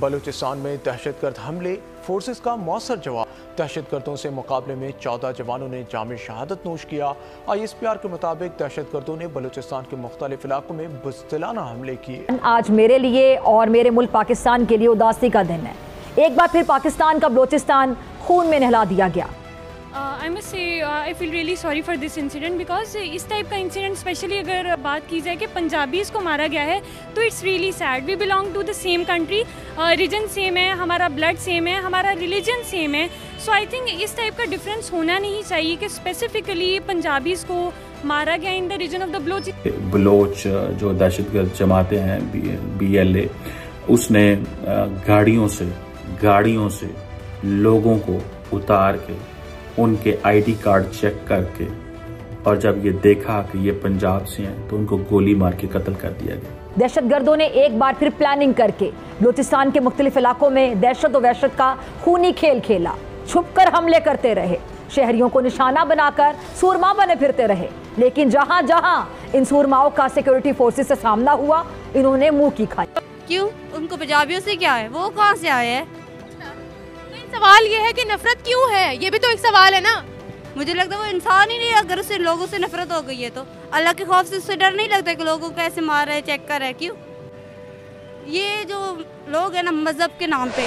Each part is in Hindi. बलूचिस्तान में दहशतगर्द हमले फोर्सेस का मौसर जवाब। दहशतगर्दों से मुकाबले में 14 जवानों ने जाम शहादत नोश किया। ISPR के मुताबिक दहशतगर्दों ने बलूचिस्तान के मुख्तलिफ इलाकों में बुज़दिलाना हमले किए। आज मेरे लिए और मेरे मुल्क पाकिस्तान के लिए उदासी का दिन है। एक बार फिर पाकिस्तान का बलूचिस्तान खून में नहला दिया गया। I must say I feel really sorry for this incident because इस टाइप का इंसिडेंट स्पेशली अगर बात की जाए कि पंजाबीज़ को मारा गया है तो it's really sad. We belong to the same country, region same है, हमारा ब्लड सेम है, हमारा रिलीजन सेम है। सो आई थिंक इस टाइप का डिफरेंस होना नहीं चाहिए कि स्पेसिफिकली पंजाबीज़ को मारा गया in the region of the Baloch. जो दहशतगर्द जमाते हैं BLA, उसने गाड़ियों से लोगों को उतार के उनके ID कार्ड चेक करके और जब ये देखा कि ये पंजाब से हैं तो उनको गोली मार के कत्ल कर दिया गया। दहशतगर्दों ने एक बार फिर प्लानिंग करके बलूचिस्तान के मुख्तलिफ इलाकों में दहशत और वहशत का खूनी खेल खेला। छुपकर हमले करते रहे, शहरियों को निशाना बनाकर सूरमा बने फिरते रहे, लेकिन जहाँ जहाँ इन सूरमाओं का सिक्योरिटी फोर्सेस से सामना हुआ इन्होंने मुँह की खाई। क्यों? उनको पंजाबियों से क्या है? वो कहाँ से आए हैं? सवाल ये है कि नफरत क्यों है, ये भी तो एक सवाल है ना। मुझे लगता है वो इंसान ही नहीं, अगर उससे लोगों से नफरत हो गई है तो अल्लाह के खौफ से उससे डर नहीं लगता कि लोगों को ऐसे मार रहे, चेक कर रहे। क्यों ये जो लोग है ना मजहब के नाम पे।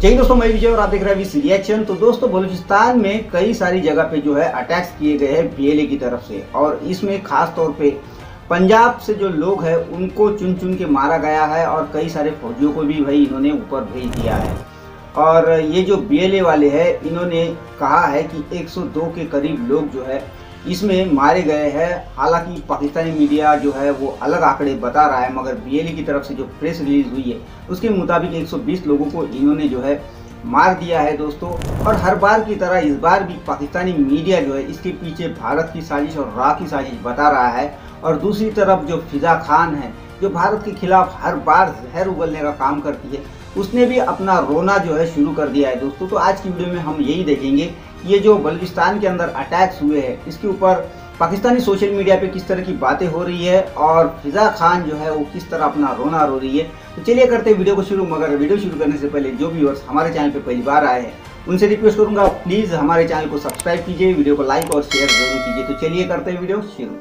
जी दोस्तों, मैं विजय और आप देख रहे हैं रिएक्शन। तो दोस्तों, बलूचिस्तान में कई सारी जगह पे जो है अटैक्स किए गए हैं BLA की तरफ से, और इसमें खास तौर पे पंजाब से जो लोग हैं उनको चुन चुन के मारा गया है और कई सारे फौजियों को भी भाई इन्होंने ऊपर भेज दिया है। और ये जो BLA वाले हैं इन्होंने कहा है कि 102 के करीब लोग जो है इसमें मारे गए हैं। हालांकि पाकिस्तानी मीडिया जो है वो अलग आंकड़े बता रहा है, मगर BLA की तरफ से जो प्रेस रिलीज हुई है उसके मुताबिक 120 लोगों को इन्होंने जो है मार दिया है दोस्तों। और हर बार की तरह इस बार भी पाकिस्तानी मीडिया जो है इसके पीछे भारत की साजिश और RAW की साजिश बता रहा है। और दूसरी तरफ जो फिजा खान है जो भारत के खिलाफ हर बार जहर उगलने का काम करती है, उसने भी अपना रोना जो है शुरू कर दिया है दोस्तों। तो आज की वीडियो में हम यही देखेंगे कि ये जो बलूचिस्तान के अंदर अटैक्स हुए हैं इसके ऊपर पाकिस्तानी सोशल मीडिया पे किस तरह की बातें हो रही है और फिजा खान जो है वो किस तरह अपना रोना रो रही है। तो चलिए करते हैं वीडियो को शुरू। मगर वीडियो शुरू करने से पहले जो व्यूअर्स हमारे चैनल पर पहली बार आए हैं उनसे रिक्वेस्ट करूँगा प्लीज़ हमारे चैनल को सब्सक्राइब कीजिए, वीडियो को लाइक और शेयर जरूर कीजिए। तो चलिए करते हैं वीडियो शुरू।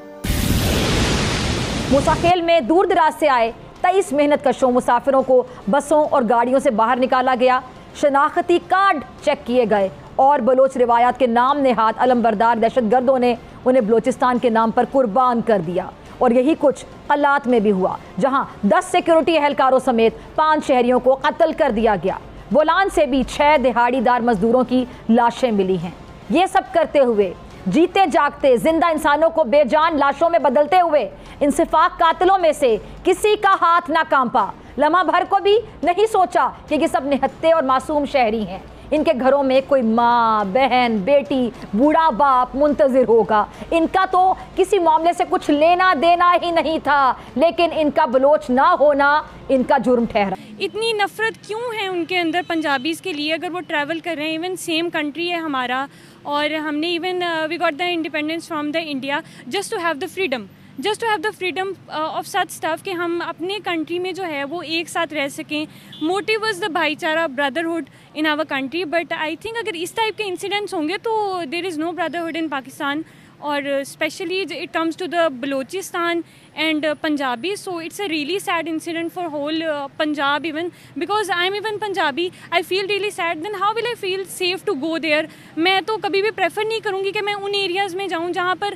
मुसाखेल में दूर दराज से आए 23 मेहनत कशों मुसाफिरों को बसों और गाड़ियों से बाहर निकाला गया। शनाख्ती कार्ड चेक किए गए और बलोच रिवायात के नाम नेहात अलमबरदार दहशतगर्दों ने उन्हें बलूचिस्तान के नाम पर कुर्बान कर दिया। और यही कुछ हालात में भी हुआ जहां 10 सिक्योरिटी एहलकारों समेत 5 शहरियों को कत्ल कर दिया गया। बोलान से भी 6 दिहाड़ीदार मजदूरों की लाशें मिली हैं। ये सब करते हुए जीते जागते जिंदा इंसानों को बेजान लाशों में बदलते हुए इंसिफाक कातलों में से किसी का हाथ ना कांपा। लम्हा भर को भी नहीं सोचा कि ये सब निहत्ते और मासूम शहरी हैं, इनके घरों में कोई माँ, बहन, बेटी, बूढ़ा बाप मुंतज़िर होगा। इनका तो किसी मामले से कुछ लेना देना ही नहीं था, लेकिन इनका बलोच ना होना इनका जुर्म ठहरा। इतनी नफरत क्यों है उनके अंदर पंजाबीज़ के लिए? अगर वो ट्रैवल कर रहे हैं, इवन सेम कंट्री है हमारा, और हमने even we got the independence from the India just to have the freedom, of such stuff कि हम अपने कंट्री में जो है वो एक साथ रह सकें। मोटिव वाज द भाईचारा, brotherhood in our country. But I think अगर इस टाइप के इंसिडेंट्स होंगे तो there is no brotherhood in Pakistan, और specially it comes to the Balochistan and Punjabi. So it's a really sad incident for whole Punjab, even because I am even Punjabi. I feel really sad. Then how will I feel safe to go there? मैं तो कभी भी प्रेफर नहीं करूँगी कि मैं उन एरियाज़ में जाऊँ जहाँ पर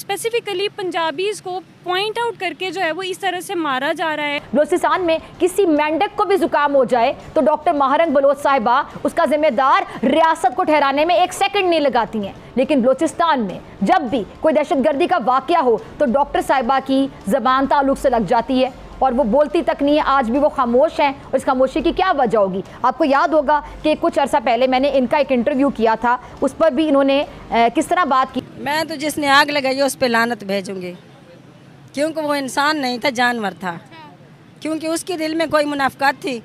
स्पेसिफिकली पंजाबीज़ को पॉइंट आउट करके जो है वो इस तरह से मारा जा रहा है। बलूचिस्तान में किसी मेंढक को भी जुकाम हो जाए तो डॉक्टर माहरंग बलोच साहिबा उसका जिम्मेदार रियासत को ठहराने में एक सेकेंड नहीं लगाती हैं, लेकिन बलूचिस्तान में जब भी कोई दहशतगर्दी का वाकया हो तो डॉक्टर साहिबा की ज़बान ताल्लुक से लग जाती है और वो बोलती तक नहीं है। आज भी वो खामोश हैं, और इस खामोशी की क्या वजह होगी? आपको याद होगा कि कुछ अरसा पहले मैंने इनका एक इंटरव्यू किया था, उस पर भी इन्होंने किस तरह बात की। मैं तो जिसने आग लगाई उस पर लानत भेजूंगी, क्योंकि वो इंसान नहीं था, जानवर था। क्योंकि उसके दिल में कोई मुनाफिकात थी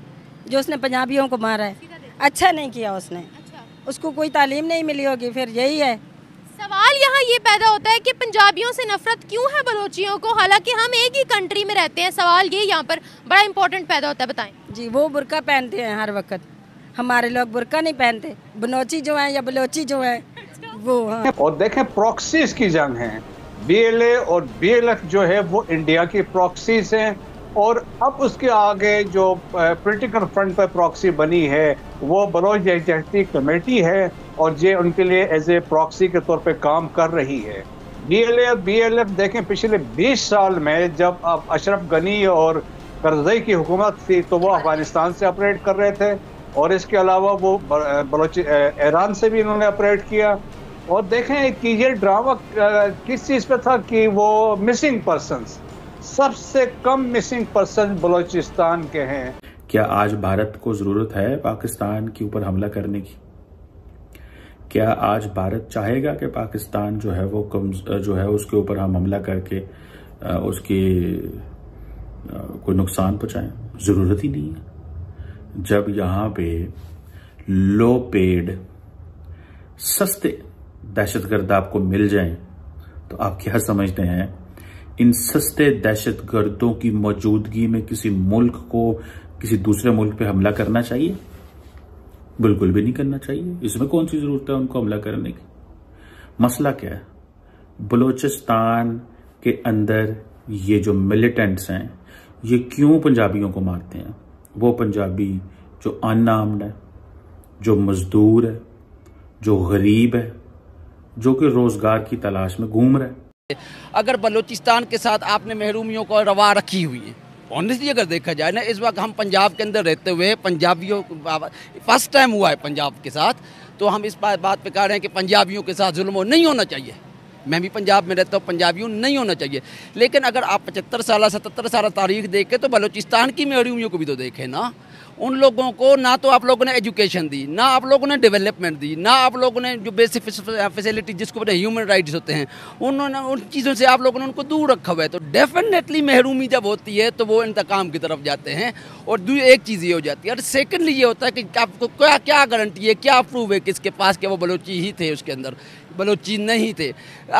जो उसने पंजाबियों को मारा है। अच्छा नहीं किया उसने, उसको कोई तालीम नहीं मिली होगी। फिर यही है सवाल यहाँ ये पैदा होता है कि पंजाबियों से नफरत क्यों है बलोचियों को, हालांकि हम एक ही कंट्री में रहते हैं। सवाल ये यहाँ पर बड़ा इंपॉर्टेंट पैदा होता है, बताएं। जी, वो बुर्का पहनते हैं हर वक्त, हमारे लोग बुर्का नहीं पहनते। बलोची जो है या बलोची जो है वो है। और देखें प्रॉक्सीज की जंग है, BLA और BLF जो है वो इंडिया की प्रॉक्सीज हैं, और अब उसके आगे जो पोलिटिकल फ्रंट पर प्रॉक्सी बनी है वो बलोच जहती कमेटी है, और ये उनके लिए एज ए प्रॉक्सी के तौर पे काम कर रही है। BLA और BLF देखें पिछले 20 साल में जब अब अशरफ गनी और करजई की हुकूमत थी तो वो अफगानिस्तान से ऑपरेट कर रहे थे, और इसके अलावा वो बलोच ईरान से भी इन्होंने ऑपरेट किया। और देखें कि ये ड्रामा किस चीज़ पे था कि वो मिसिंग पर्संस, सबसे कम मिसिंग पर्सन बलूचिस्तान के हैं। क्या आज भारत को जरूरत है पाकिस्तान के ऊपर हमला करने की? क्या आज भारत चाहेगा कि पाकिस्तान जो है वो कम जो है उसके ऊपर हम हमला करके उसके कोई नुकसान पहुंचाएं? जरूरत ही नहीं है। जब यहाँ पे लो पेड सस्ते दहशतगर्द आपको मिल जाएं तो आप क्या समझते हैं इन सस्ते दहशतगर्दों की मौजूदगी में किसी मुल्क को किसी दूसरे मुल्क पे हमला करना चाहिए? बिल्कुल भी नहीं करना चाहिए। इसमें कौन सी जरूरत है उनको हमला करने की? मसला क्या है? बलूचिस्तान के अंदर ये जो मिलिटेंट्स हैं ये क्यों पंजाबियों को मारते हैं? वो पंजाबी जो अनआर्म्ड है, जो मजदूर है, जो गरीब है, जो कि रोजगार की तलाश में घूम रहे। अगर बलूचिस्तान के साथ आपने महरूमियों को रवा रखी हुई है, ऑनेस्टली अगर देखा जाए ना, इस वक्त हम पंजाब के अंदर रहते हुए पंजाबियों फर्स्ट टाइम हुआ है पंजाब के साथ, तो हम इस बात पे कह रहे हैं कि पंजाबियों के साथ जुल्म नहीं होना चाहिए। मैं भी पंजाब में रहता हूँ, पंजाबियों नहीं होना चाहिए। लेकिन अगर आप 75 साल 77 साल तारीख देखें तो बलूचिस्तान की महरूमियों को भी तो देखें ना। उन लोगों को ना तो आप लोगों ने एजुकेशन दी, ना आप लोगों ने डेवलपमेंट दी, ना आप लोगों ने जो बेसिक फैसिलिटी जिसको बोलते हैं ह्यूमन राइट्स होते हैं, उन्होंने उन चीज़ों से आप लोगों ने उनको दूर रखा हुआ है। तो डेफिनेटली महरूमी जब होती है तो वो इंतकाम की तरफ जाते हैं। और एक चीज़ ये हो जाती है, और सेकेंडली ये होता है कि आपको क्या क्या गारंटी है, क्या प्रूव है किसके पास कि वो बलोची ही थे, उसके अंदर बलोची नहीं थे।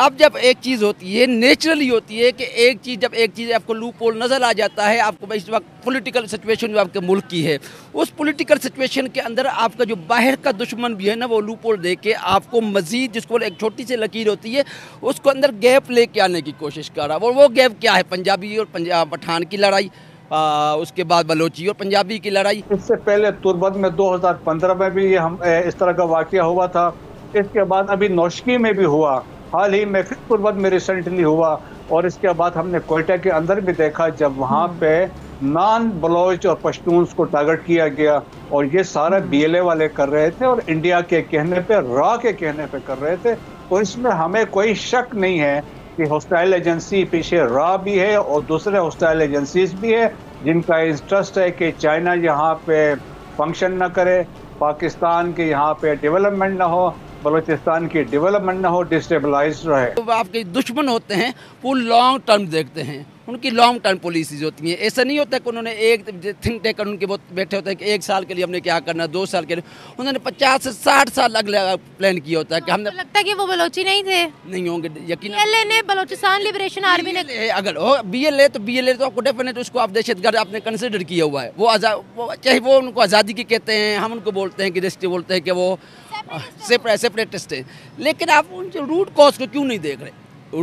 अब जब एक चीज़ होती है नेचुरली होती है कि एक चीज़ आपको लूप होल नज़र आ जाता है, आपको इस वक्त पोलिटिकल सिचुएशन जो आपके मुल्क की है, उस पॉलिटिकल सिचुएशन के अंदर आपका जो बाहर का दुश्मन भी है ना, वो लूपोल देके आपको मजीद जिसको एक छोटी सी लकीर होती है उसको अंदर गैप लेके आने की कोशिश कर रहा है। और वो गैप क्या है? पंजाबी और पठान की लड़ाई, उसके बाद बलोची और पंजाबी की लड़ाई। इससे पहले तुर्बत में 2015 में भी इस तरह का वाकया हुआ था। इसके बाद अभी नौशकी में भी हुआ, हाल ही में फिर तुर्बत में रिसेंटली हुआ, और इसके बाद हमने कोयटा के अंदर भी देखा जब वहाँ पे नॉन बलोच और पश्तूनस को टारगेट किया गया, और ये सारा BLA वाले कर रहे थे और इंडिया के कहने पे, रॉ के कहने पे कर रहे थे। तो इसमें हमें कोई शक नहीं है कि हॉस्टाइल एजेंसी पीछे रॉ भी है और दूसरे हॉस्टाइल एजेंसीज भी है जिनका इंटरेस्ट है कि चाइना यहाँ पे फंक्शन ना करे, पाकिस्तान के यहाँ पे डेवलपमेंट ना हो, बलूचिस्तान की डेवलपमेंट ना हो, डिस्टेबलाइज रहे। तो आपके दुश्मन होते हैं वो लॉन्ग टर्म देखते हैं, उनकी लॉन्ग टर्म पॉलिसीज होती हैं। ऐसा नहीं होता है कि उन्होंने एक थिंक टैंक उनके बहुत बैठे होते हैं कि 1 साल के लिए हमने क्या करना, 2 साल के लिए। उन्होंने 50 से 60 साल अगला प्लान किया होता है कि हमने लगता है कि वो बलोची नहीं थे, नहीं होंगे यकीन। BLA ने बलूचिस्तान लिबरेशन आर्मी ने अगर हो BLA तो आपको डेफिनेट उसको आप दहशतगर्द आपने कंसिडर किया हुआ है। वो चाहे वो उनको आज़ादी की कहते हैं, हम उनको बोलते हैं कि जैसे बोलते हैं कि वो सेपरेटिस्ट है, लेकिन आप उन रूट कॉज को क्यों नहीं देख रहे?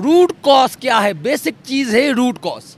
रूट कॉज क्या है? बेसिक चीज़ है रूट कॉज।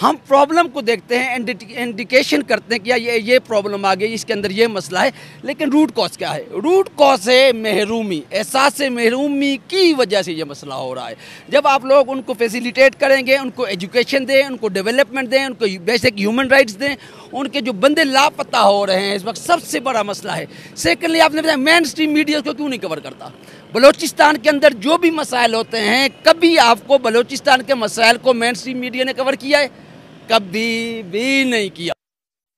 हम प्रॉब्लम को देखते हैं, इंडिकेशन करते हैं कि ये प्रॉब्लम आ गई, इसके अंदर ये मसला है, लेकिन रूट कॉज क्या है? रूट कॉज है महरूमी, एहसास महरूमी की वजह से ये मसला हो रहा है। जब आप लोग उनको फैसिलिटेट करेंगे, उनको एजुकेशन दें, उनको डेवलपमेंट दें, उनको बेसिक ह्यूमन राइट्स दें, उनके जो बंदे लापता हो रहे हैं इस वक्त सबसे बड़ा मसला है। सेकेंडली आपने बताया मेन स्ट्रीम मीडिया उसको क्यों नहीं कवर करता? बलूचिस्तान के अंदर जो भी मसाइल होते हैं, कभी आपको बलूचिस्तान के मसाइल को मेन स्ट्रीम मीडिया ने कवर किया है? कभी भी नहीं किया।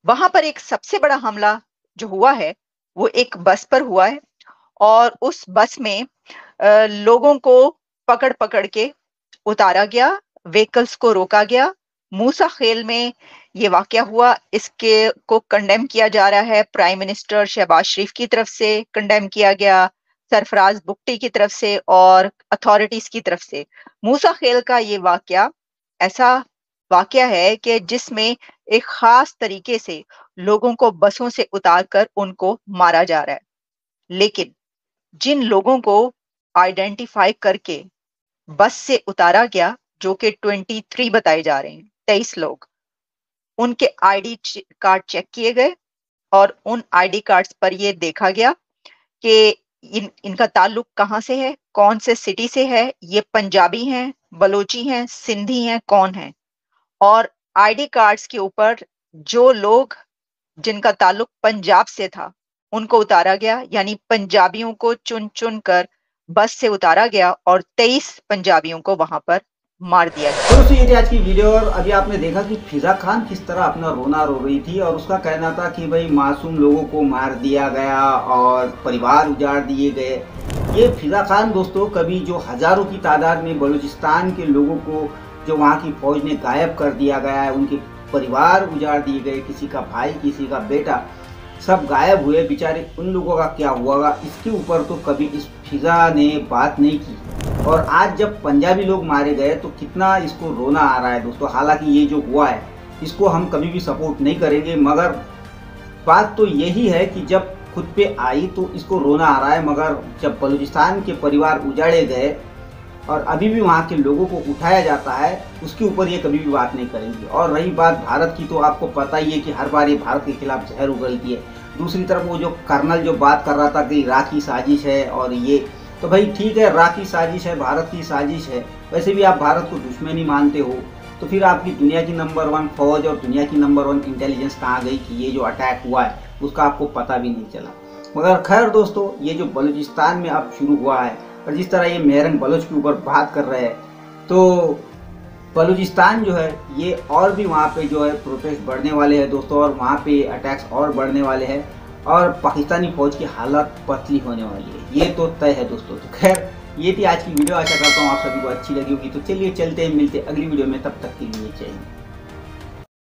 वहां पर एक सबसे बड़ा हमला जो हुआ है वो एक बस पर हुआ है, और उस बस में लोगों को पकड़ पकड़ के उतारा गया, व्हीकल्स को रोका गया। मूसा खेल में ये वाकया हुआ, इसके को कंडेम किया जा रहा है। प्राइम मिनिस्टर शहबाज शरीफ की तरफ से कंडेम किया गया, सरफराज बुगटी की तरफ से और अथॉरिटीज की तरफ से। मूसा खेल का ये वाकया ऐसा वाकया है कि जिसमें एक खास तरीके से लोगों को बसों से उतारकर उनको मारा जा रहा है, लेकिन जिन लोगों को आइडेंटिफाई करके बस से उतारा गया जो कि 23 बताए जा रहे हैं, 23 लोग, उनके आईडी कार्ड चेक किए गए और उन आईडी कार्ड्स पर यह देखा गया कि इनका ताल्लुक कहाँ से है, कौन से सिटी से है, ये पंजाबी हैं, बलूची हैं, सिंधी हैं, कौन हैं। और आईडी कार्ड्स के ऊपर जो लोग जिनका ताल्लुक पंजाब से था उनको उतारा गया, यानी पंजाबियों को चुन चुन कर बस से उतारा गया और 23 पंजाबियों को वहां पर मार दिया गया। दोस्तों ये थी आज की वीडियो। और अभी आपने देखा कि फिजा खान किस तरह अपना रोना रो रही थी और उसका कहना था कि भाई मासूम लोगों को मार दिया गया और परिवार उजाड़ दिए गए। ये फिजा खान दोस्तों कभी जो हजारों की तादाद में बलूचिस्तान के लोगों को जो वहाँ की फौज ने गायब कर दिया गया है, उनके परिवार उजाड़ दिए गए, किसी का भाई किसी का बेटा सब गायब हुए, बेचारे उन लोगों का क्या हुआ होगा इसके ऊपर तो कभी इस फिजा ने बात नहीं की। और आज जब पंजाबी लोग मारे गए तो कितना इसको रोना आ रहा है दोस्तों। हालांकि ये जो हुआ है इसको हम कभी भी सपोर्ट नहीं करेंगे, मगर बात तो यही है कि जब खुद पे आई तो इसको रोना आ रहा है, मगर जब बलूचिस्तान के परिवार उजाड़े गए और अभी भी वहाँ के लोगों को उठाया जाता है उसके ऊपर ये कभी भी बात नहीं करेंगे। और रही बात भारत की, तो आपको पता ही है कि हर बार ये भारत के खिलाफ जहर उगलती है। दूसरी तरफ वो जो कर्नल जो बात कर रहा था कि राख की साजिश है, और ये तो भाई ठीक है राख की साजिश है, भारत की साजिश है, वैसे भी आप भारत को दुश्मन ही मानते हो तो फिर आपकी दुनिया की नंबर 1 फौज और दुनिया की नंबर 1 इंटेलिजेंस कहाँ गई कि ये जो अटैक हुआ है उसका आपको पता भी नहीं चला। मगर खैर दोस्तों ये जो बलूचिस्तान में अब शुरू हुआ है और जिस तरह ये महरंग बलोच के ऊपर बात कर रहे हैं तो बलूचिस्तान जो है ये और भी वहाँ पे जो है प्रोटेस्ट बढ़ने वाले हैं दोस्तों, और वहाँ पे अटैक्स और बढ़ने वाले हैं और पाकिस्तानी फौज की हालत पतली होने वाली है, ये तो तय है दोस्तों। तो खैर ये थी आज की वीडियो, आशा करता हूँ आप सभी को अच्छी लगी होगी। तो चलिए चलते हैं, मिलते हैं अगली वीडियो में, तब तक के लिए चाहिए।